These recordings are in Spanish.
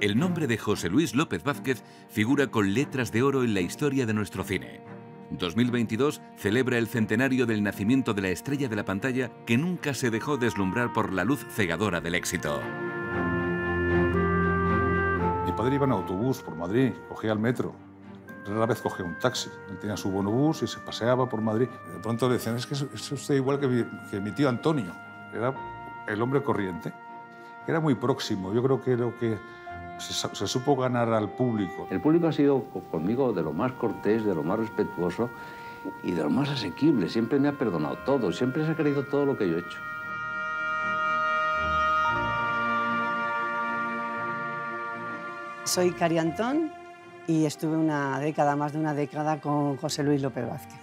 El nombre de José Luis López Vázquez figura con letras de oro en la historia de nuestro cine. 2022 celebra el centenario del nacimiento de la estrella de la pantalla que nunca se dejó deslumbrar por la luz cegadora del éxito. Mi padre iba en autobús por Madrid, cogía el metro, rara vez cogía un taxi. Él tenía su bonobús y se paseaba por Madrid. De pronto le decían, es que es usted igual que mi tío Antonio. Era el hombre corriente. Era muy próximo. Yo creo que lo que se supo ganar al público. El público ha sido conmigo de lo más cortés, de lo más respetuoso y de lo más asequible. Siempre me ha perdonado todo, siempre se ha creído todo lo que yo he hecho. Soy Cari Antón y estuve más de una década con José Luis López Vázquez.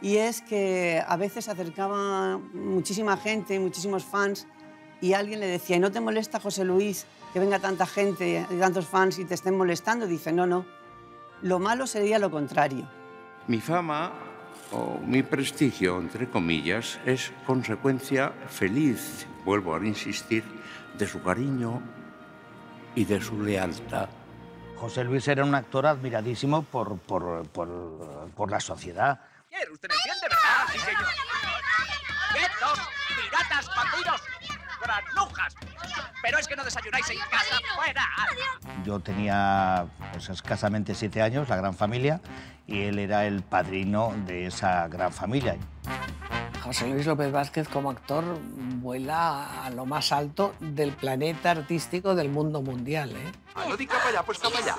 Y es que a veces acercaba muchísima gente, muchísimos fans, y alguien le decía, ¿y no te molesta, José Luis, que venga tanta gente y tantos fans y te estén molestando? Dice, no, no. Lo malo sería lo contrario. Mi fama, o mi prestigio, entre comillas, es consecuencia feliz, vuelvo a insistir, de su cariño y de su lealtad. José Luis era un actor admiradísimo por la sociedad. ¿Usted me entiende, verdad? Sí, señor. ¡Quietos! ¡Piratas, bandidos! ¡Granujas! Pero es que no desayunáis en casa, fuera. Yo tenía pues, escasamente 7 años, la gran familia, y él era el padrino de esa gran familia. José Luis López Vázquez, como actor, vuela a lo más alto del planeta artístico del mundo mundial, ¿eh? No diga para allá, pues para allá.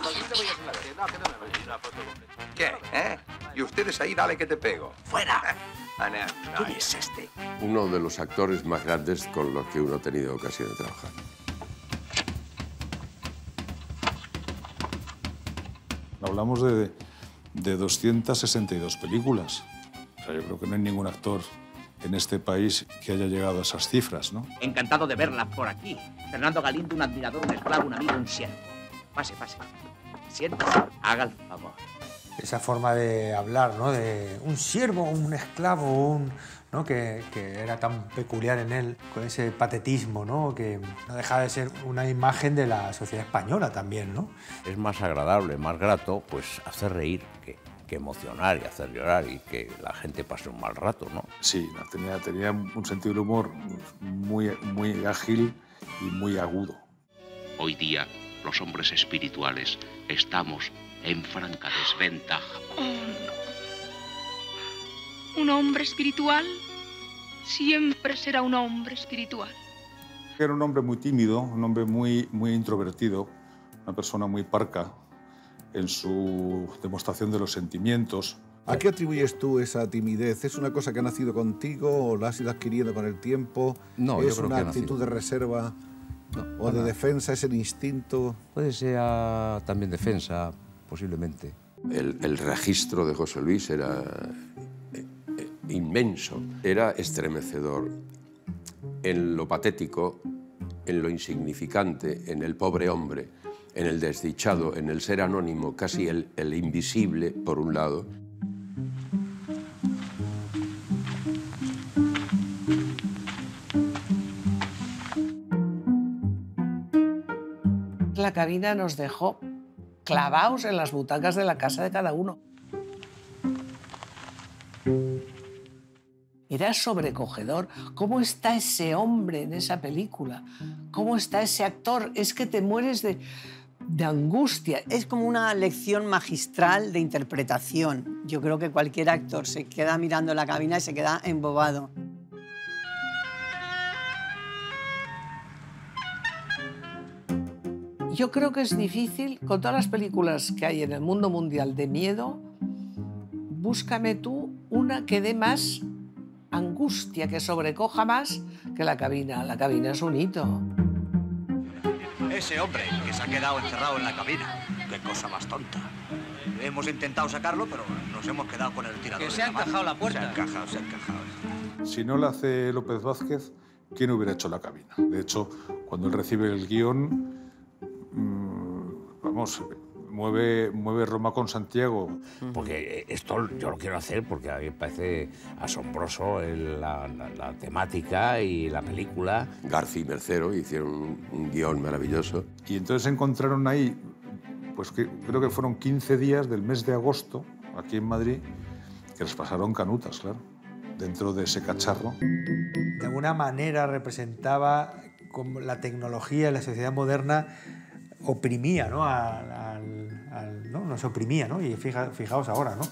¿Qué, eh? Y ustedes ahí, dale que te pego. ¡Fuera! ¿Quién es este? Uno de los actores más grandes con los que uno ha tenido ocasión de trabajar. Hablamos de 262 películas. O sea, yo creo que no hay ningún actor en este país que haya llegado a esas cifras, ¿no? Encantado de verla por aquí. Fernando Galindo, un admirador, un esclavo, un amigo, un siervo. Pase, pase. Siéntese, haga el favor. Esa forma de hablar, ¿no? De un siervo, un esclavo, un, ¿no? Que era tan peculiar en él, con ese patetismo, ¿no? Que no dejaba de ser una imagen de la sociedad española también, ¿no? Es más agradable, más grato, pues hacer reír que emocionar y hacer llorar y que la gente pase un mal rato, ¿no? Sí, tenía un sentido del humor muy ágil y muy agudo. Hoy día, los hombres espirituales estamos en franca desventaja. Un hombre espiritual siempre será un hombre espiritual. Era un hombre muy tímido, un hombre muy introvertido, una persona muy parca en su demostración de los sentimientos. ¿A qué atribuyes tú esa timidez? ¿Es una cosa que ha nacido contigo o la has ido adquiriendo con el tiempo? No, ¿es una actitud de reserva o de defensa? ¿Es el instinto? Puede ser también defensa, posiblemente. El registro de José Luis era inmenso, era estremecedor en lo patético, en lo insignificante, en el pobre hombre, en el desdichado, en el ser anónimo, casi el invisible, por un lado. La cabina nos dejó clavaos en las butacas de la casa de cada uno. Era sobrecogedor. ¿Cómo está ese hombre en esa película? ¿Cómo está ese actor? Es que te mueres de angustia. Es como una lección magistral de interpretación. Yo creo que cualquier actor se queda mirando la cabina y se queda embobado. Yo creo que es difícil, con todas las películas que hay en el mundo mundial de miedo, búscame tú una que dé más angustia, que sobrecoja más que la cabina. La cabina es un hito. Ese hombre que se ha quedado encerrado en la cabina, qué cosa más tonta. Hemos intentado sacarlo, pero nos hemos quedado con el tirador. Que se ha encajado la puerta. Se ha encajado, se ha encajado. Si no la hace López Vázquez, ¿quién hubiera hecho la cabina? De hecho, cuando él recibe el guión, mueve Roma con Santiago. Porque esto yo lo quiero hacer porque a mí me parece asombroso la temática y la película. García y Mercero hicieron un guión maravilloso. Y entonces encontraron ahí, pues que, creo que fueron 15 días del mes de agosto, aquí en Madrid, que les pasaron canutas, claro, dentro de ese cacharro. De alguna manera representaba cómo la tecnología y la sociedad moderna oprimía, ¿no? Nos oprimía, ¿no? Y fijaos ahora, ¿no?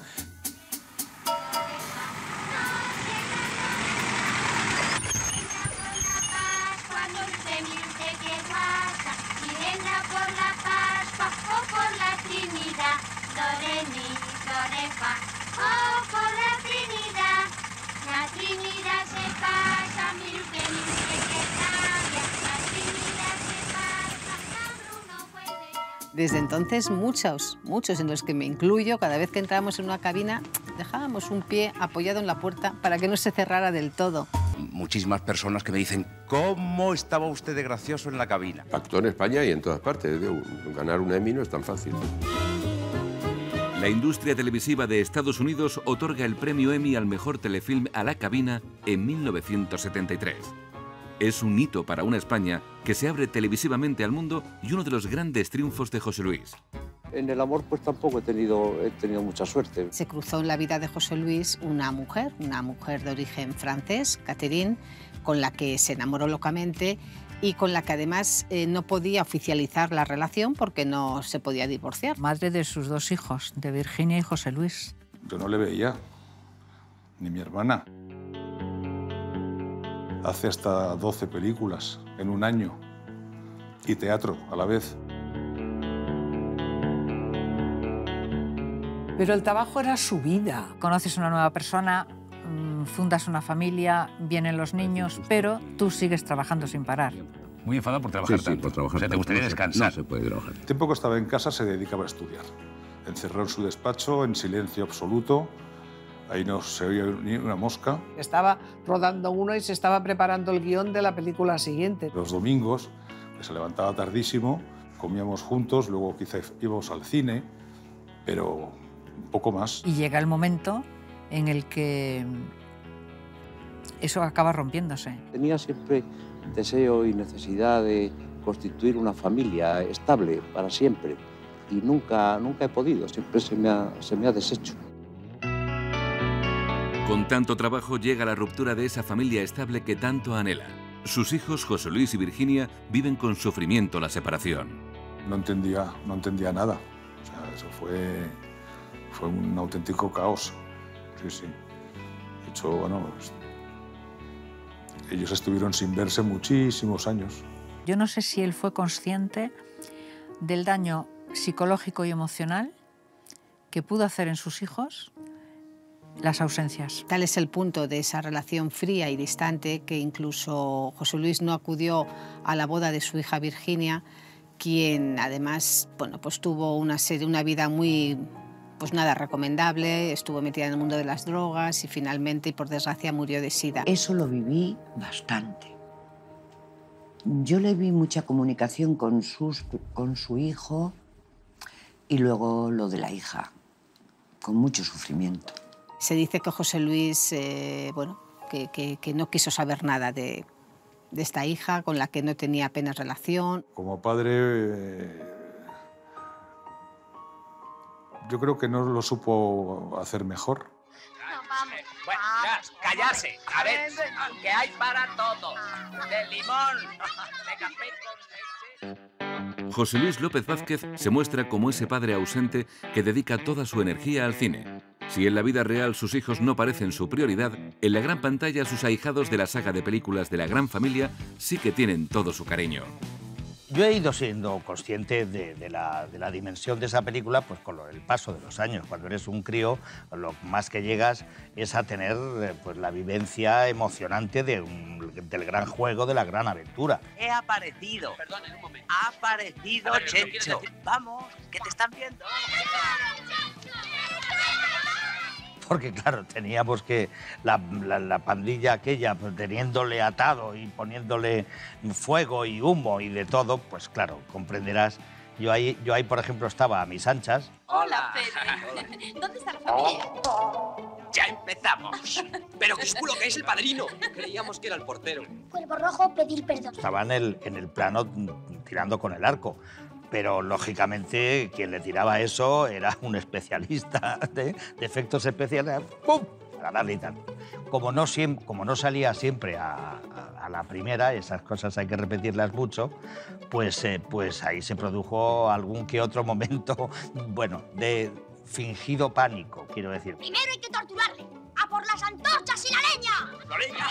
Desde entonces, muchos en los que me incluyo, cada vez que entrábamos en una cabina, dejábamos un pie apoyado en la puerta para que no se cerrara del todo. Muchísimas personas que me dicen, ¿cómo estaba usted de gracioso en la cabina? Pactó en España y en todas partes. Ganar un Emmy no es tan fácil. La industria televisiva de Estados Unidos otorga el premio Emmy al mejor telefilm a la cabina en 1973. Es un hito para una España que se abre televisivamente al mundo y uno de los grandes triunfos de José Luis. En el amor pues tampoco he tenido mucha suerte. Se cruzó en la vida de José Luis una mujer de origen francés, Catherine, con la que se enamoró locamente y con la que además no podía oficializar la relación porque no se podía divorciar. Madre de sus dos hijos, de Virginia y José Luis. Yo no le veía, ni mi hermana. Hace hasta 12 películas en un año y teatro a la vez. Pero el trabajo era su vida. Conoces una nueva persona, fundas una familia, vienen los niños, pero tú sigues trabajando sin parar. Muy enfadado por trabajar tanto. Sí, por trabajar. O sea, ¿te gustaría descansar? No se puede trabajar. El tiempo que estaba en casa se dedicaba a estudiar. Encerrado en su despacho, en silencio absoluto. Ahí no se oía ni una mosca. Estaba rodando uno y se estaba preparando el guión de la película siguiente. Los domingos, que se levantaba tardísimo, comíamos juntos, luego quizá íbamos al cine, pero un poco más. Y llega el momento en el que eso acaba rompiéndose. Tenía siempre deseo y necesidad de constituir una familia estable para siempre y nunca he podido, siempre se me ha deshecho. Con tanto trabajo llega la ruptura de esa familia estable que tanto anhela. Sus hijos, José Luis y Virginia, viven con sufrimiento la separación. No entendía nada. O sea, eso fue un auténtico caos. Sí, sí. De hecho, bueno, ellos estuvieron sin verse muchísimos años. Yo no sé si él fue consciente del daño psicológico y emocional que pudo hacer en sus hijos las ausencias. Tal es el punto de esa relación fría y distante que incluso José Luis no acudió a la boda de su hija Virginia, quien además, bueno, pues tuvo una vida muy, pues nada recomendable, estuvo metida en el mundo de las drogas y finalmente, y por desgracia, murió de SIDA. Eso lo viví bastante. Yo le vi mucha comunicación con su hijo y luego lo de la hija, con mucho sufrimiento. Se dice que José Luis, bueno, que no quiso saber nada de esta hija con la que no tenía apenas relación. Como padre, yo creo que no lo supo hacer mejor. No, vamos. Bueno, callarse, a ver, que hay para todo. De limón, de café con leche. José Luis López Vázquez se muestra como ese padre ausente que dedica toda su energía al cine. Si en la vida real sus hijos no parecen su prioridad, en la gran pantalla sus ahijados de la saga de películas de la gran familia sí que tienen todo su cariño. Yo he ido siendo consciente de la dimensión de esa película pues con el paso de los años. Cuando eres un crío, lo más que llegas es a tener pues, la vivencia emocionante del gran juego, de la gran aventura. He aparecido. Perdón, en un momento. Ha aparecido Chencho. Vamos, que te están viendo. Porque, claro, teníamos que la pandilla aquella, pues, teniéndole atado y poniéndole fuego y humo y de todo, pues, claro, comprenderás Yo ahí, por ejemplo, estaba a mis anchas. Hola, Pérez. ¿Dónde está la familia? Ya empezamos. Pero qué oscuro que es el padrino. Creíamos que era el portero. Cuervo rojo, pedir perdón. Estaba en el plano tirando con el arco. Pero, lógicamente, quien le tiraba eso era un especialista de efectos especiales. ¡Pum! Para darle y tal. Como no salía siempre a la primera, esas cosas hay que repetirlas mucho, pues ahí se produjo algún que otro momento, bueno, de fingido pánico, quiero decir. Primero hay que torturarle. ¡A por las antorchas y la leña! ¡La leña!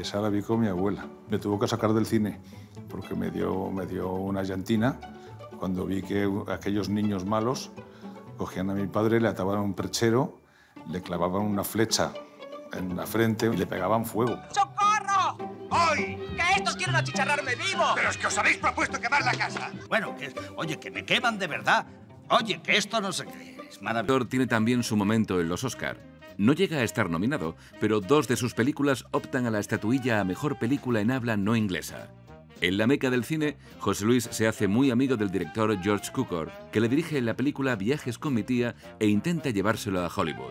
Esa la vi con mi abuela. Me tuvo que sacar del cine porque me dio una llantina cuando vi que aquellos niños malos cogían a mi padre, le ataban a un perchero, le clavaban una flecha en la frente y le pegaban fuego. ¡Socorro! ¡Hoy! ¡Que estos quieren achicharrarme vivo! ¡Pero es que os habéis propuesto quemar la casa! Bueno, que me queman de verdad. Oye, que esto no se cree. Es maravilloso. Tiene también su momento en los Oscar. No llega a estar nominado, pero dos de sus películas optan a la estatuilla a mejor película en habla no inglesa. En la meca del cine, José Luis se hace muy amigo del director George Cukor, que le dirige en la película Viajes con mi tía e intenta llevárselo a Hollywood.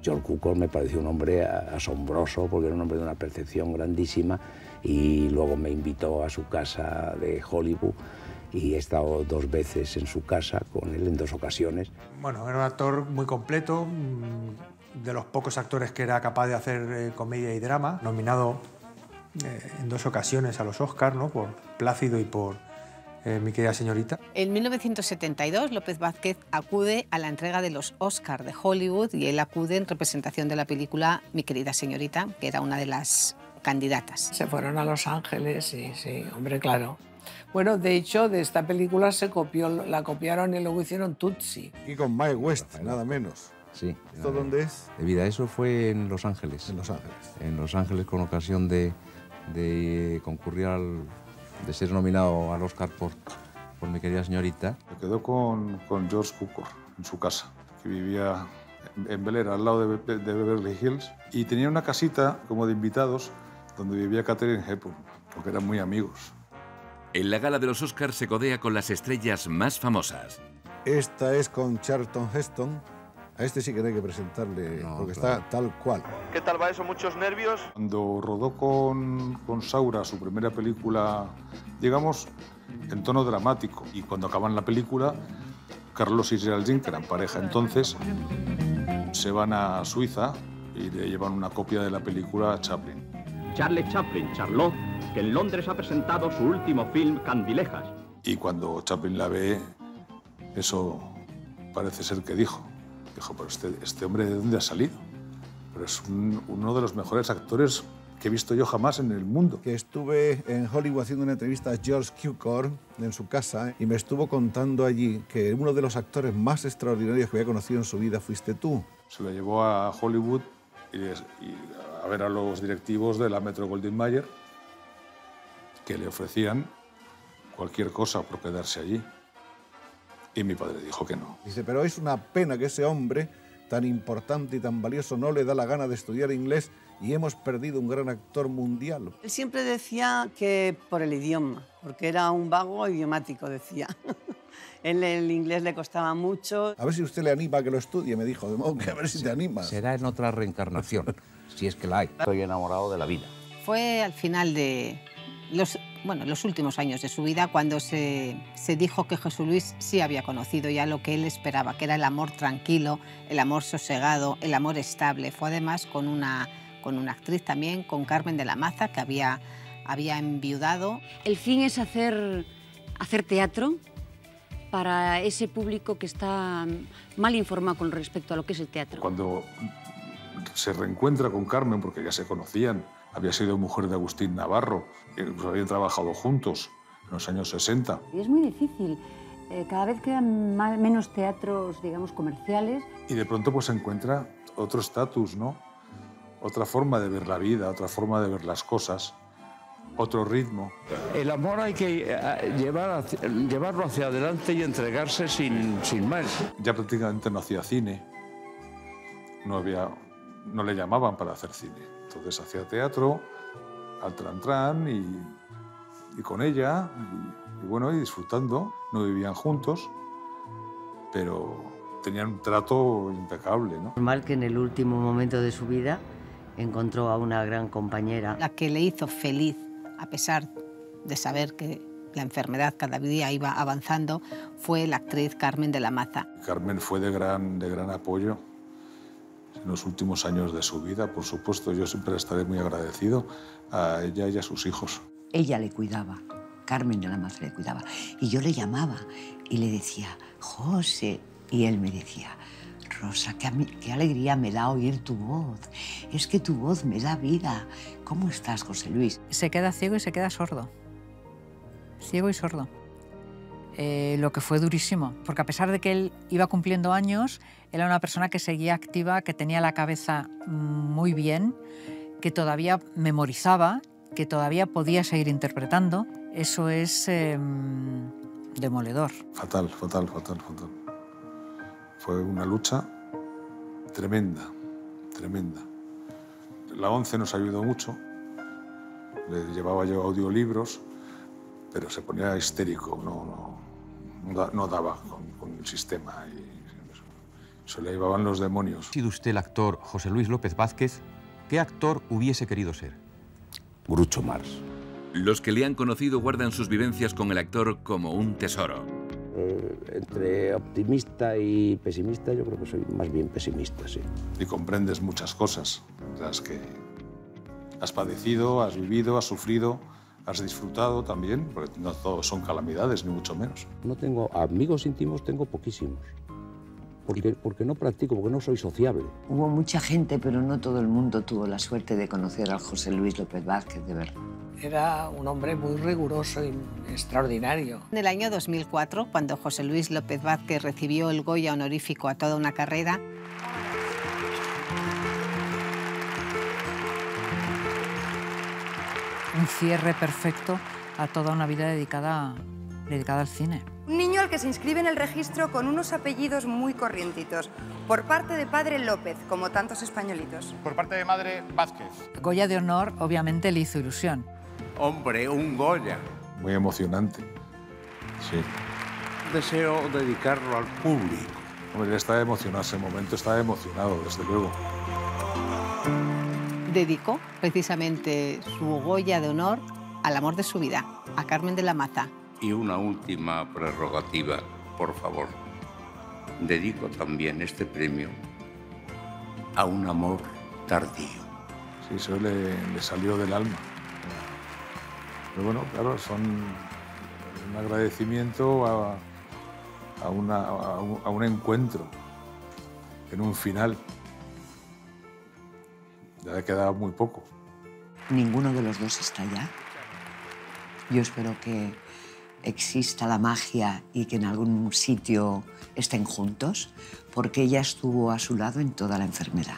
George Cukor me pareció un hombre asombroso porque era un hombre de una percepción grandísima y luego me invitó a su casa de Hollywood. Y he estado dos veces en su casa con él, en dos ocasiones. Bueno, era un actor muy completo, de los pocos actores que era capaz de hacer comedia y drama. Nominado en dos ocasiones a los Oscars, ¿no? Por Plácido y por Mi querida señorita. En 1972, López Vázquez acude a la entrega de los Oscars de Hollywood y él acude en representación de la película Mi querida señorita, que era una de las candidatas. Se fueron a Los Ángeles y sí, hombre, claro. Bueno, de hecho, de esta película la copiaron y luego hicieron Tutsi. Y con Mae West, nada menos. Sí. ¿Esto dónde es? De vida, eso fue en Los Ángeles. En Los Ángeles. En Los Ángeles, con ocasión de ser nominado al Oscar por Mi querida señorita. Me quedó con George Cukor en su casa, que vivía en Bel Air, al lado de Beverly Hills. Y tenía una casita como de invitados donde vivía Catherine porque eran muy amigos. En la gala de los Oscars se codea con las estrellas más famosas. Esta es con Charlton Heston. A este sí que hay que presentarle, no, porque claro. Está tal cual. ¿Qué tal va eso? ¿Muchos nervios? Cuando rodó con Saura su primera película, digamos, en tono dramático, y cuando acaban la película, Carlos y Geraldine, que eran pareja entonces, se van a Suiza y le llevan una copia de la película a Chaplin. Charles Chaplin, Charlot, que en Londres ha presentado su último film, Candilejas. Y cuando Chaplin la ve, eso parece ser que dijo. Dijo, pero este hombre, ¿de dónde ha salido? Pero es uno de los mejores actores que he visto yo jamás en el mundo. Que estuve en Hollywood haciendo una entrevista a George Cukor en su casa y me estuvo contando allí que uno de los actores más extraordinarios que había conocido en su vida fuiste tú. Se lo llevó a Hollywood y a ver a los directivos de la Metro-Goldwyn-Mayer, que le ofrecían cualquier cosa por quedarse allí. Y mi padre dijo que no. Dice, pero es una pena que ese hombre tan importante y tan valioso no le da la gana de estudiar inglés y hemos perdido un gran actor mundial. Él siempre decía que por el idioma, porque era un vago idiomático, decía. El inglés le costaba mucho. A ver si usted le anima a que lo estudie, me dijo. De modo que a ver si te animas. Será en otra reencarnación, si es que la hay. Estoy enamorado de la vida. Fue al final de los últimos años de su vida cuando se dijo que José Luis sí había conocido ya lo que él esperaba, que era el amor tranquilo, el amor sosegado, el amor estable. Fue además con una actriz también, con Carmen de la Maza, que había enviudado. El fin es hacer teatro para ese público que está mal informado con respecto a lo que es el teatro. Cuando se reencuentra con Carmen, porque ya se conocían, había sido mujer de Agustín Navarro, pues habían trabajado juntos en los años 60. Y es muy difícil, cada vez quedan menos teatros, digamos, comerciales. Y de pronto pues se encuentra otro estatus, ¿no? Otra forma de ver la vida, otra forma de ver las cosas, otro ritmo. El amor hay que llevarlo hacia adelante y entregarse sin más. Ya prácticamente no hacía cine, no le llamaban para hacer cine. Entonces hacía teatro, al trantrán y con ella, y bueno, y disfrutando. No vivían juntos, pero tenían un trato impecable, ¿no? Normal que en el último momento de su vida encontró a una gran compañera. La que le hizo feliz, a pesar de saber que la enfermedad cada día iba avanzando, fue la actriz Carmen de la Maza. Carmen fue de gran apoyo en los últimos años de su vida, por supuesto. Yo siempre estaré muy agradecido a ella y a sus hijos. Ella le cuidaba, Carmen de la Maza le cuidaba. Y yo le llamaba y le decía, José, y él me decía, Rosa, qué alegría me da oír tu voz. Es que tu voz me da vida. ¿Cómo estás, José Luis? Se queda ciego y se queda sordo. Ciego y sordo. Lo que fue durísimo, porque a pesar de que él iba cumpliendo años, era una persona que seguía activa, que tenía la cabeza muy bien, que todavía memorizaba, que todavía podía seguir interpretando. Eso es demoledor. Fatal, fatal, fatal, fatal. Fue una lucha tremenda, tremenda. La ONCE nos ayudó mucho, le llevaba yo audiolibros, pero se ponía histérico, no daba con el sistema y se le llevaban los demonios. ¿Ha sido usted el actor José Luis López Vázquez? ¿Qué actor hubiese querido ser? Groucho Marx. Los que le han conocido guardan sus vivencias con el actor como un tesoro. Entre optimista y pesimista, yo creo que soy más bien pesimista, sí. Y comprendes muchas cosas, las que has padecido, has vivido, has sufrido, has disfrutado también, porque no todos son calamidades, ni mucho menos. No tengo amigos íntimos, tengo poquísimos, porque no practico, porque no soy sociable. Hubo mucha gente, pero no todo el mundo tuvo la suerte de conocer al José Luis López Vázquez, de verdad. Era un hombre muy riguroso y extraordinario. En el año 2004, cuando José Luis López Vázquez recibió el Goya honorífico a toda una carrera, un cierre perfecto a toda una vida dedicada al cine. Un niño al que se inscribe en el registro con unos apellidos muy corrientitos. Por parte de padre López, como tantos españolitos. Por parte de madre Vázquez. Goya de honor, obviamente, le hizo ilusión. Hombre, un Goya. Muy emocionante, sí. Deseo dedicarlo al público. Hombre, está emocionado, ese momento está emocionado, desde luego. Dedicó precisamente su Goya de honor al amor de su vida, a Carmen de la Maza. Y una última prerrogativa, por favor. Dedico también este premio a un amor tardío. Sí, eso le salió del alma. Pero bueno, claro, son un agradecimiento a un encuentro, en un final. Ya le quedaba muy poco. Ninguno de los dos está allá. Yo espero que exista la magia y que en algún sitio estén juntos, porque ella estuvo a su lado en toda la enfermedad.